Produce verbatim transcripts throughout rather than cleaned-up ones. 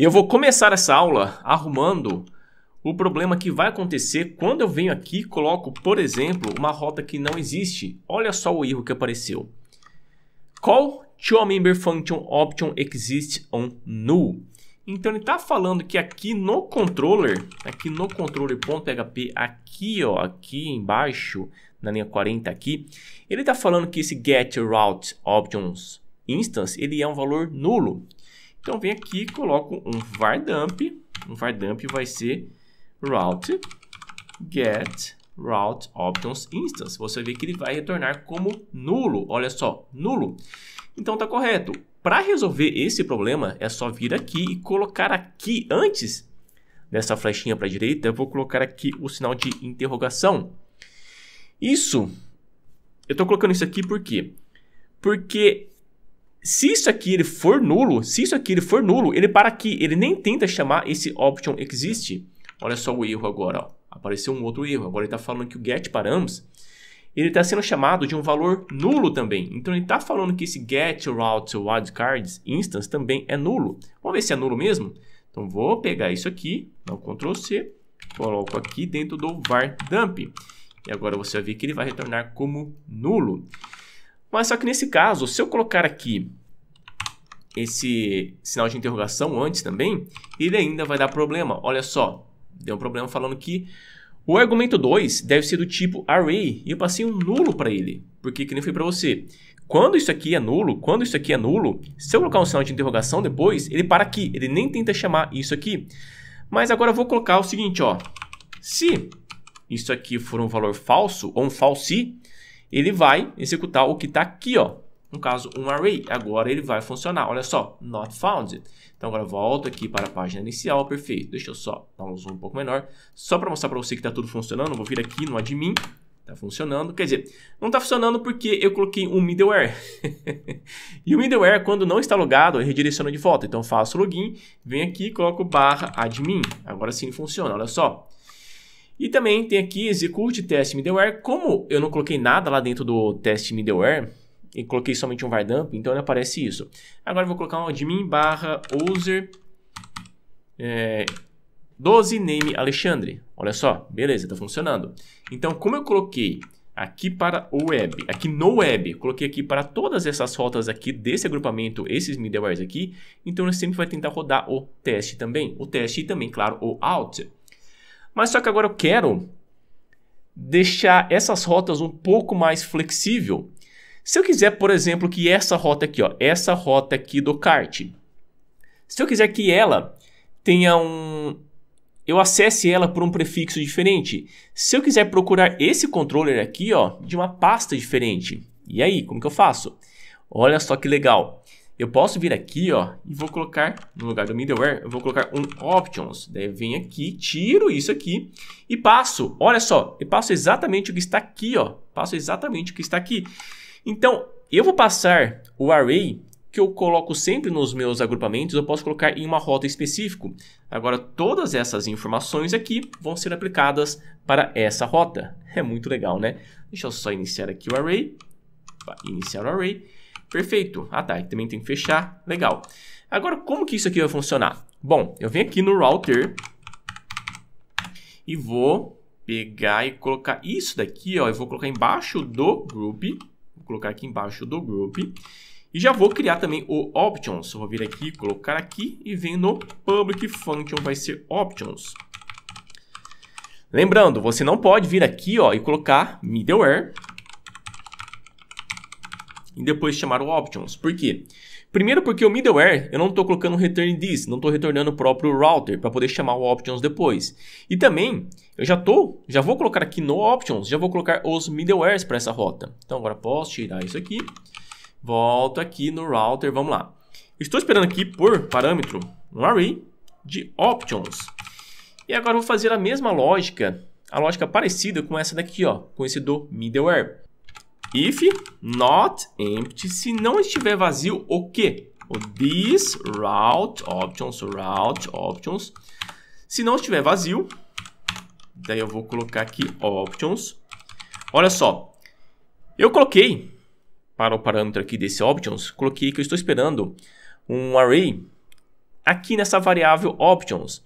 E eu vou começar essa aula arrumando o problema que vai acontecer quando eu venho aqui e coloco, por exemplo, uma rota que não existe. Olha só o erro que apareceu. Call to member function option exists on null. Então ele está falando que aqui no controller, aqui no controller.php, aqui ó, aqui embaixo, na linha quarenta aqui, ele está falando que esse getRouteOptionsInstance, ele é um valor nulo. Então vem aqui e coloco um vardump, um vardump vai ser route getRouteOptionsInstance. Você vê que ele vai retornar como nulo, olha só, nulo. Então tá correto. Para resolver esse problema é só vir aqui e colocar aqui antes dessa flechinha para a direita, eu vou colocar aqui o sinal de interrogação. Isso, eu estou colocando isso aqui por quê? Porque se isso aqui ele for nulo, se isso aqui ele for nulo, ele para aqui, ele nem tenta chamar esse option exist. Olha só o erro agora, ó. Apareceu um outro erro. Agora ele está falando que o getParams ele está sendo chamado de um valor nulo também. Então ele está falando que esse getRouteWildcardsInstance também é nulo. Vamos ver se é nulo mesmo? Então vou pegar isso aqui, dá um control C, coloco aqui dentro do vardump. E agora você vai ver que ele vai retornar como nulo. Mas só que nesse caso, se eu colocar aqui esse sinal de interrogação antes também, ele ainda vai dar problema. Olha só, deu um problema falando que o argumento dois deve ser do tipo array. E eu passei um nulo para ele. Porque que nem foi para você. Quando isso aqui é nulo, quando isso aqui é nulo, se eu colocar um sinal de interrogação depois, ele para aqui. Ele nem tenta chamar isso aqui. Mas agora eu vou colocar o seguinte, ó. Se isso aqui for um valor falso, ou um false, ele vai executar o que está aqui, ó. No caso, um array. Agora ele vai funcionar. Olha só, not found. Então agora eu volto aqui para a página inicial, perfeito. Deixa eu só dar um zoom um pouco menor, só para mostrar para você que está tudo funcionando. Vou vir aqui no admin, está funcionando. Quer dizer, não está funcionando porque eu coloquei um middleware. E o middleware, quando não está logado, ele redireciona de volta. Então faço login, venho aqui e coloco barra admin. Agora sim funciona, olha só. E também tem aqui execute test middleware. Como eu não coloquei nada lá dentro do test middleware e coloquei somente um vardump, então não aparece isso. Agora eu vou colocar um admin barra user é, doze name Alexandre. Olha só, beleza, está funcionando. Então como eu coloquei aqui para o web, aqui no web, coloquei aqui para todas essas rotas aqui desse agrupamento, esses middlewares aqui, então ele sempre vai tentar rodar o teste também. O teste e também, claro, o out. Mas só que agora eu quero deixar essas rotas um pouco mais flexível. Se eu quiser, por exemplo, que essa rota aqui, ó, essa rota aqui do cart, se eu quiser que ela tenha um... eu acesse ela por um prefixo diferente. Se eu quiser procurar esse controller aqui, ó, de uma pasta diferente. E aí, como que eu faço? Olha só que legal. Eu posso vir aqui, ó, e vou colocar, no lugar do middleware, eu vou colocar um options. Daí eu venho aqui, tiro isso aqui e passo. Olha só, eu passo exatamente o que está aqui, ó. Passo exatamente o que está aqui. Então, eu vou passar o array que eu coloco sempre nos meus agrupamentos, eu posso colocar em uma rota específica. Agora, todas essas informações aqui vão ser aplicadas para essa rota. É muito legal, né? Deixa eu só iniciar aqui o array. Iniciar o array. Perfeito. Ah, tá. E também tem que fechar. Legal. Agora, como que isso aqui vai funcionar? Bom, eu venho aqui no router e vou pegar e colocar isso daqui, ó. Eu vou colocar embaixo do group. Vou colocar aqui embaixo do group. E já vou criar também o options. Eu vou vir aqui, colocar aqui e venho no public function, vai ser options. Lembrando, você não pode vir aqui, ó, e colocar middleware e depois chamar o options. Por quê? Primeiro porque o middleware, eu não estou colocando um return this, não estou retornando o próprio router para poder chamar o options depois. E também, eu já tô, já vou colocar aqui no options, já vou colocar os middlewares para essa rota. Então agora posso tirar isso aqui, volto aqui no router, vamos lá. Estou esperando aqui por parâmetro um array de options. E agora eu vou fazer a mesma lógica, a lógica parecida com essa daqui, ó, com esse do middleware. If not empty, se não estiver vazio, o que? O this route options, route options. Se não estiver vazio, daí eu vou colocar aqui options. Olha só, eu coloquei para o parâmetro aqui desse options, coloquei que eu estou esperando um array aqui nessa variável options.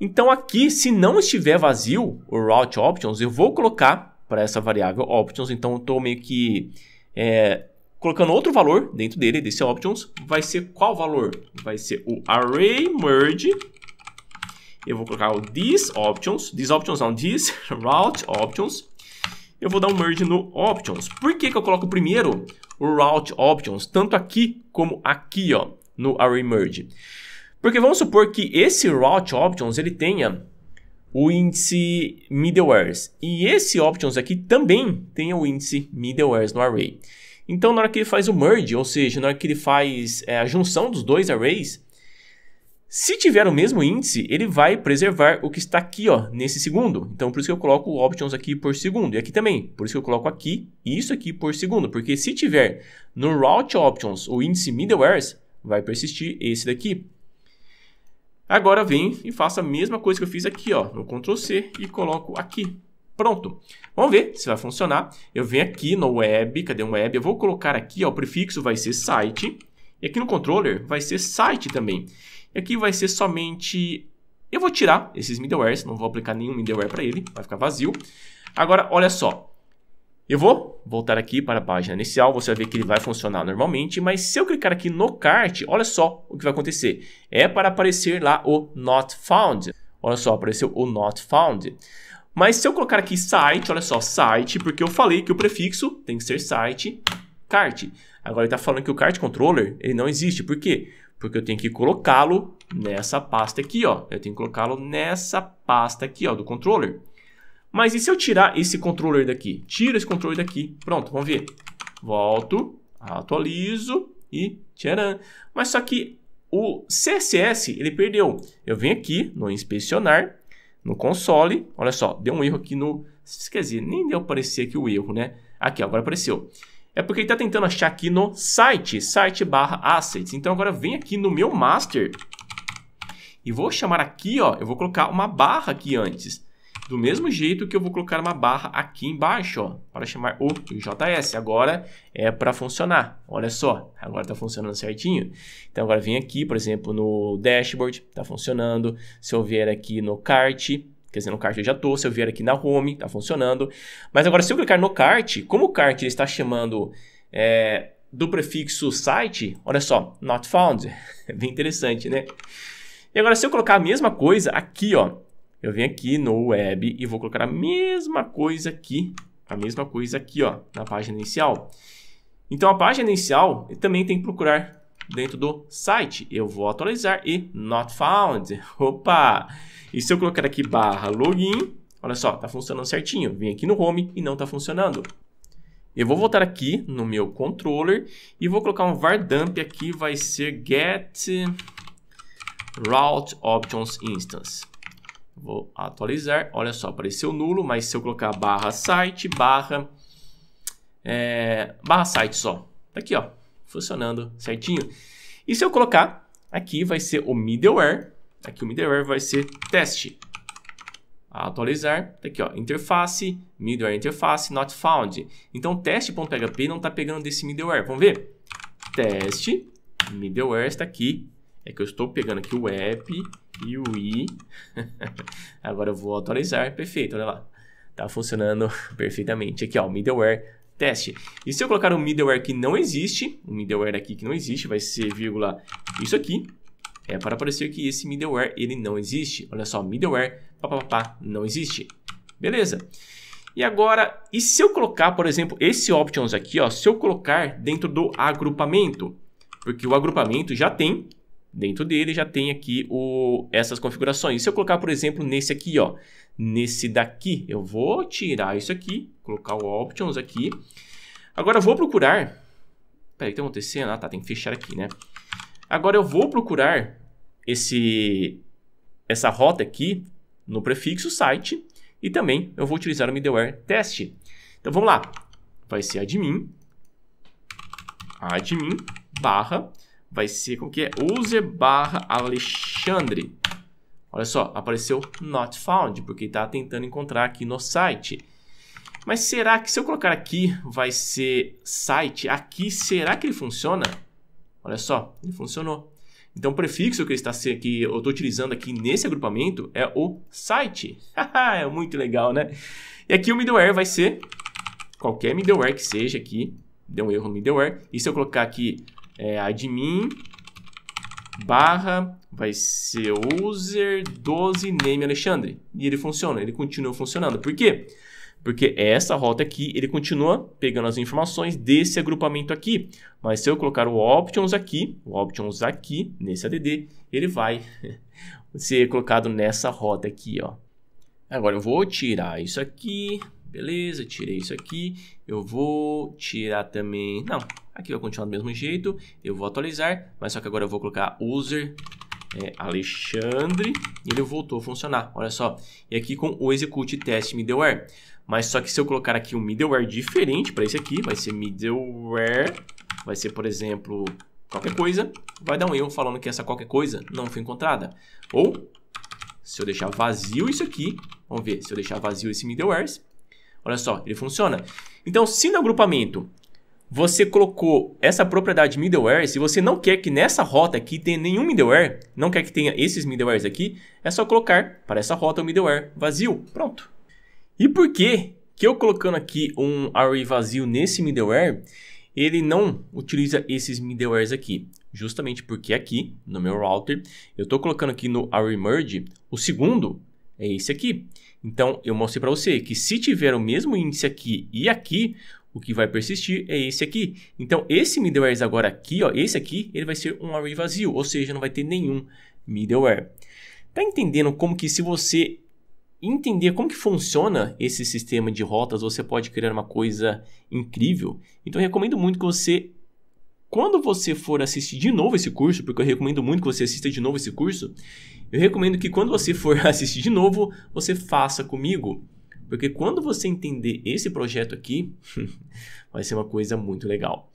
Então aqui, se não estiver vazio o route options, eu vou colocar para essa variável options. Então eu estou meio que é, colocando outro valor dentro dele, desse options. Vai ser qual valor? Vai ser o array merge. Eu vou colocar o this options, this options não, this route options. Eu vou dar um merge no options. Por que que eu coloco primeiro o route options, tanto aqui como aqui, ó, no array merge? Porque vamos supor que esse route options ele tenha o índice middlewares e esse options aqui também tenha o índice middlewares no array. Então na hora que ele faz o merge, ou seja, na hora que ele faz é, a junção dos dois arrays, se tiver o mesmo índice, ele vai preservar o que está aqui, ó, nesse segundo. Então, por isso que eu coloco o options aqui por segundo. E aqui também, por isso que eu coloco aqui e isso aqui por segundo. Porque se tiver no route options o índice middlewares, vai persistir esse daqui. Agora vem e faço a mesma coisa que eu fiz aqui, ó, no control C e coloco aqui. Pronto. Vamos ver se vai funcionar. Eu venho aqui no web, cadê um web? Eu vou colocar aqui, ó, o prefixo vai ser site. E aqui no controller vai ser site também. E aqui vai ser somente... Eu vou tirar esses middlewares, não vou aplicar nenhum middleware para ele, vai ficar vazio. Agora, olha só. Eu vou voltar aqui para a página inicial, você vai ver que ele vai funcionar normalmente, mas se eu clicar aqui no cart, olha só o que vai acontecer. É para aparecer lá o not found. Olha só, apareceu o not found. Mas se eu colocar aqui site, olha só, site, porque eu falei que o prefixo tem que ser site, cart. Agora ele está falando que o cart controller ele não existe, por quê? Porque eu tenho que colocá-lo nessa pasta aqui, ó. Eu tenho que colocá-lo nessa pasta aqui, ó, do controller. Mas e se eu tirar esse controller daqui? Tiro esse controller daqui. Pronto, vamos ver. Volto, atualizo e tcharam. Mas só que o C S S, ele perdeu. Eu venho aqui no inspecionar, no console. Olha só, deu um erro aqui no... Quer dizer, nem deu aparecer aqui o erro, né? Aqui, ó, agora apareceu. É porque ele está tentando achar aqui no site, site barra assets. Então agora vem aqui no meu master e vou chamar aqui, ó, eu vou colocar uma barra aqui antes. Do mesmo jeito que eu vou colocar uma barra aqui embaixo, ó, para chamar o J S. Agora é para funcionar. Olha só, agora está funcionando certinho. Então agora vem aqui, por exemplo, no dashboard, está funcionando. Se eu vier aqui no cart... Quer dizer, no cart eu já estou, se eu vier aqui na home, está funcionando. Mas agora se eu clicar no cart, como o cart ele está chamando é, do prefixo site, olha só, not found. É bem interessante, né? E agora se eu colocar a mesma coisa aqui, ó, eu venho aqui no web e vou colocar a mesma coisa aqui, a mesma coisa aqui, ó, na página inicial. Então a página inicial também tem que procurar dentro do site. Eu vou atualizar e not found. Opa! E se eu colocar aqui barra login, olha só, tá funcionando certinho. Vim aqui no home e não tá funcionando. Eu vou voltar aqui no meu controller e vou colocar um vardump aqui, vai ser get route options instance. Vou atualizar, olha só, apareceu nulo, mas se eu colocar barra site, barra, é, barra site só, tá aqui, ó, funcionando certinho. E se eu colocar aqui, vai ser o middleware. Aqui o middleware vai ser teste. Atualizar. Tá aqui, ó, interface, middleware interface, not found. Então teste.php não está pegando desse middleware. Vamos ver? Teste, middleware está aqui. É que eu estou pegando aqui o app e o i. Agora eu vou atualizar. Perfeito, olha lá. Tá funcionando perfeitamente. Aqui, ó, o middleware teste. E se eu colocar um middleware que não existe, o middleware aqui que não existe, vai ser vírgula isso aqui, é para aparecer que esse middleware ele não existe. Olha só, middleware pá, pá, pá, não existe. Beleza. E agora, e se eu colocar, por exemplo, esse options aqui, ó, se eu colocar dentro do agrupamento, porque o agrupamento já tem, dentro dele já tem aqui o, essas configurações. E se eu colocar, por exemplo, nesse aqui, ó, nesse daqui, eu vou tirar isso aqui, colocar o options aqui. Agora eu vou procurar... Peraí, o que está acontecendo? Ah, tá, tem que fechar aqui, né? Agora eu vou procurar esse, essa rota aqui no prefixo site e também eu vou utilizar o middleware test. Então vamos lá. Vai ser admin, admin, barra... Vai ser como que é? User barra Alexandre. Olha só, apareceu not found, porque está tentando encontrar aqui no site. Mas será que se eu colocar aqui, vai ser site? Aqui, será que ele funciona? Olha só, ele funcionou. Então, o prefixo que eu estou utilizando aqui nesse agrupamento é o site. É muito legal, né? E aqui o middleware vai ser qualquer middleware que seja aqui. Deu um erro no middleware. E se eu colocar aqui é, admin barra, vai ser user doze name Alexandre. E ele funciona, ele continua funcionando. Por quê? Porque essa rota aqui, ele continua pegando as informações desse agrupamento aqui. Mas se eu colocar o options aqui, o options aqui, nesse add, ele vai ser colocado nessa rota aqui, ó. Agora eu vou tirar isso aqui, beleza, tirei isso aqui. Eu vou tirar também, não, aqui vai continuar do mesmo jeito. Eu vou atualizar, mas só que agora eu vou colocar user É, Alexandre, ele voltou a funcionar, olha só, e aqui com o execute test middleware, mas só que se eu colocar aqui um middleware diferente para esse aqui, vai ser middleware, vai ser por exemplo, qualquer coisa, vai dar um erro falando que essa qualquer coisa não foi encontrada, ou se eu deixar vazio isso aqui, vamos ver, se eu deixar vazio esse middleware, olha só, ele funciona. Então se no agrupamento você colocou essa propriedade middleware, se você não quer que nessa rota aqui tenha nenhum middleware, não quer que tenha esses middlewares aqui, é só colocar para essa rota o middleware vazio, pronto. E por que que eu colocando aqui um array vazio nesse middleware, ele não utiliza esses middlewares aqui? Justamente porque aqui no meu router, eu estou colocando aqui no array merge, o segundo é esse aqui. Então eu mostrei para você que se tiver o mesmo índice aqui e aqui, o que vai persistir é esse aqui. Então, esse middleware agora aqui, ó, esse aqui, ele vai ser um array vazio, ou seja, não vai ter nenhum middleware. Tá entendendo como que, se você entender como que funciona esse sistema de rotas, você pode criar uma coisa incrível? Então, eu recomendo muito que você, quando você for assistir de novo esse curso, porque eu recomendo muito que você assista de novo esse curso, eu recomendo que quando você for assistir de novo, você faça comigo. Porque quando você entender esse projeto aqui, vai ser uma coisa muito legal.